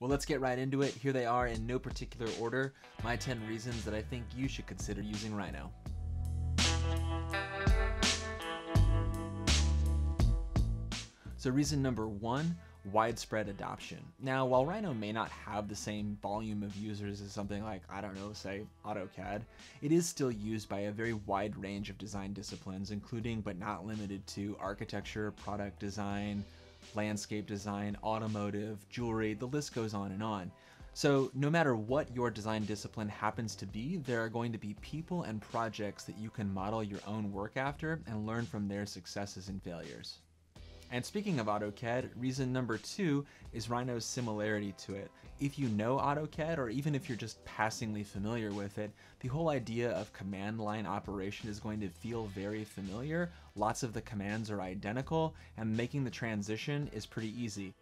Well, let's get right into it. Here they are in no particular order, my 10 reasons that I think you should consider using Rhino. So reason number one, widespread adoption. Now, while Rhino may not have the same volume of users as something like, I don't know, say AutoCAD, it is still used by a very wide range of design disciplines, including but not limited to architecture, product design, landscape design, automotive, jewelry, the list goes on and on. So no matter what your design discipline happens to be, there are going to be people and projects that you can model your own work after and learn from their successes and failures. And speaking of AutoCAD, reason number two is Rhino's similarity to it. If you know AutoCAD, or even if you're just passingly familiar with it, the whole idea of command line operation is going to feel very familiar. Lots of the commands are identical, and making the transition is pretty easy.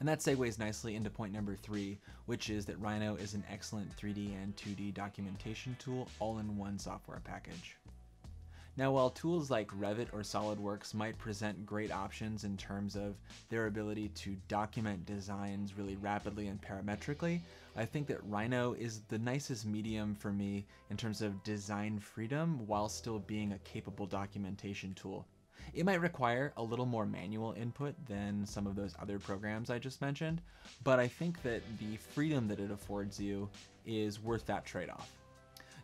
And that segues nicely into point number three, which is that Rhino is an excellent 3D and 2D documentation tool all in one software package. Now, while tools like Revit or SolidWorks might present great options in terms of their ability to document designs really rapidly and parametrically, I think that Rhino is the nicest medium for me in terms of design freedom while still being a capable documentation tool. It might require a little more manual input than some of those other programs I just mentioned, but I think that the freedom that it affords you is worth that trade-off.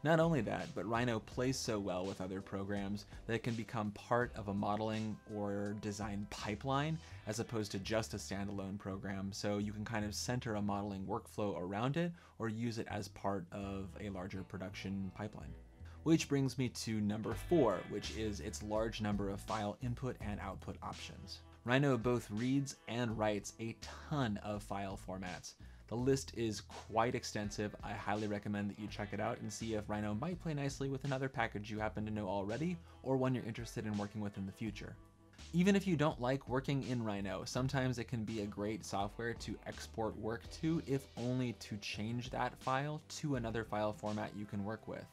Not only that, but Rhino plays so well with other programs that it can become part of a modeling or design pipeline as opposed to just a standalone program, so you can kind of center a modeling workflow around it or use it as part of a larger production pipeline. Which brings me to number four, which is its large number of file input and output options. Rhino both reads and writes a ton of file formats. The list is quite extensive. I highly recommend that you check it out and see if Rhino might play nicely with another package you happen to know already or one you're interested in working with in the future. Even if you don't like working in Rhino, sometimes it can be a great software to export work to, if only to change that file to another file format you can work with.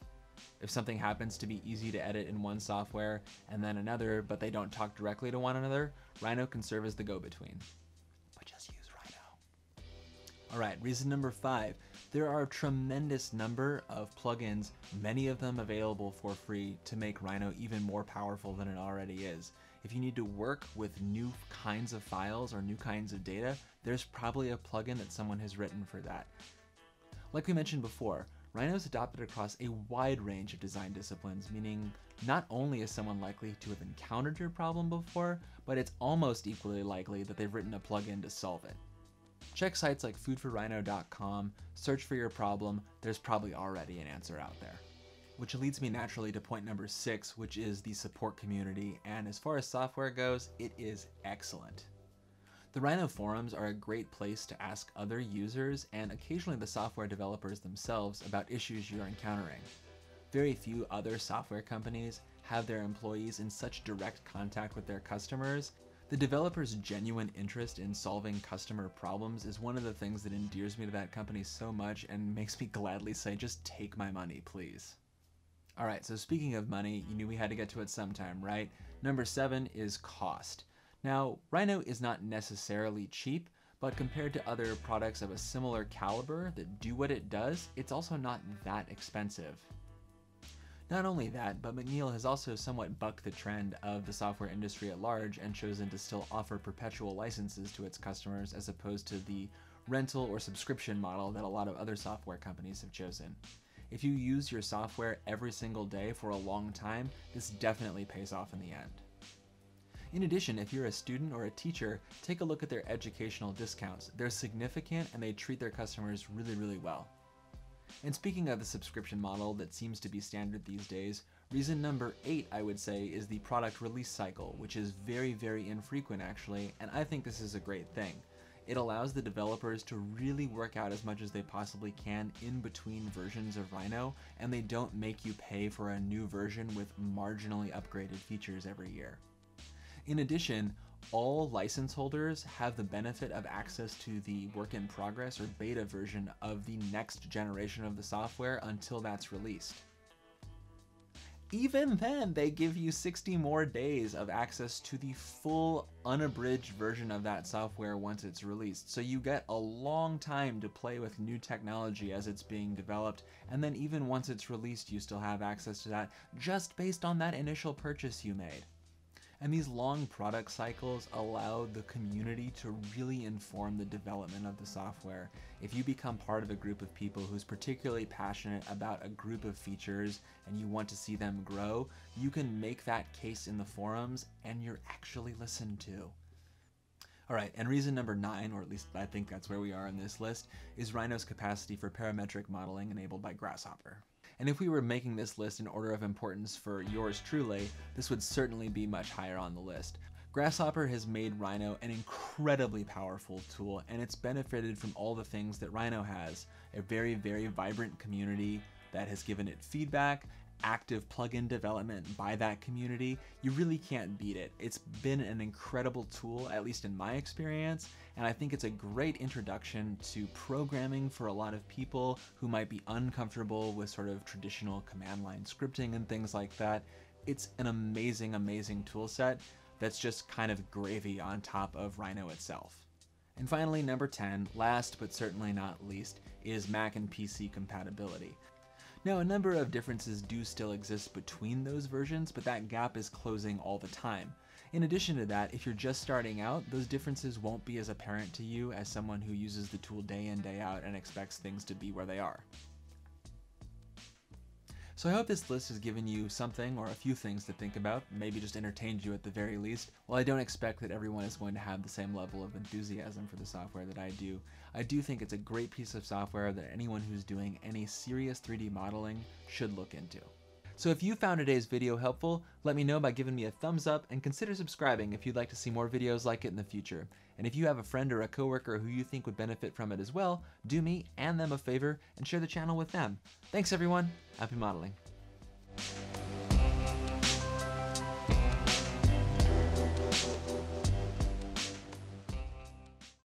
If something happens to be easy to edit in one software and then another, but they don't talk directly to one another, Rhino can serve as the go-between. All right, reason number five, there are a tremendous number of plugins, many of them available for free, to make Rhino even more powerful than it already is. If you need to work with new kinds of files or new kinds of data, there's probably a plugin that someone has written for that. Like we mentioned before, Rhino is adopted across a wide range of design disciplines, meaning not only is someone likely to have encountered your problem before, but it's almost equally likely that they've written a plugin to solve it. Check sites like foodforrhino.com, search for your problem, there's probably already an answer out there. Which leads me naturally to point number six, which is the support community, and as far as software goes, it is excellent. The Rhino forums are a great place to ask other users and occasionally the software developers themselves about issues you're encountering. Very few other software companies have their employees in such direct contact with their customers. The developer's genuine interest in solving customer problems is one of the things that endears me to that company so much and makes me gladly say, just take my money, please. All right, so speaking of money, you knew we had to get to it sometime, right? Number seven is cost. Now, Rhino is not necessarily cheap, but compared to other products of a similar caliber that do what it does, it's also not that expensive. Not only that, but McNeel has also somewhat bucked the trend of the software industry at large and chosen to still offer perpetual licenses to its customers as opposed to the rental or subscription model that a lot of other software companies have chosen. If you use your software every single day for a long time, this definitely pays off in the end. In addition, if you're a student or a teacher, take a look at their educational discounts. They're significant and they treat their customers really, really well. And speaking of the subscription model that seems to be standard these days, reason number eight, I would say, is the product release cycle, which is very, very infrequent actually, and I think this is a great thing. It allows the developers to really work out as much as they possibly can in between versions of Rhino, and they don't make you pay for a new version with marginally upgraded features every year. In addition, all license holders have the benefit of access to the work in progress or beta version of the next generation of the software until that's released. Even then, they give you 60 more days of access to the full unabridged version of that software once it's released. So you get a long time to play with new technology as it's being developed. And then even once it's released, you still have access to that just based on that initial purchase you made. And these long product cycles allow the community to really inform the development of the software. If you become part of a group of people who's particularly passionate about a group of features and you want to see them grow, you can make that case in the forums and you're actually listened to. All right, and reason number 9, or at least I think that's where we are on this list, is Rhino's capacity for parametric modeling enabled by Grasshopper. And if we were making this list in order of importance for yours truly, this would certainly be much higher on the list. Grasshopper has made Rhino an incredibly powerful tool, and it's benefited from all the things that Rhino has. A very, very vibrant community that has given it feedback, active plugin development by that community. You really can't beat it. It's been an incredible tool, at least in my experience, and I think it's a great introduction to programming for a lot of people who might be uncomfortable with sort of traditional command line scripting and things like that. It's an amazing, amazing tool set that's just kind of gravy on top of Rhino itself. And finally, number 10, last but certainly not least, is Mac and PC compatibility. Now, a number of differences do still exist between those versions, but that gap is closing all the time. In addition to that, if you're just starting out, those differences won't be as apparent to you as someone who uses the tool day in, day out and expects things to be where they are. So I hope this list has given you something or a few things to think about, maybe just entertained you at the very least. While I don't expect that everyone is going to have the same level of enthusiasm for the software that I do think it's a great piece of software that anyone who's doing any serious 3D modeling should look into. So if you found today's video helpful, let me know by giving me a thumbs up and consider subscribing if you'd like to see more videos like it in the future. And if you have a friend or a coworker who you think would benefit from it as well, do me and them a favor and share the channel with them. Thanks everyone, happy modeling.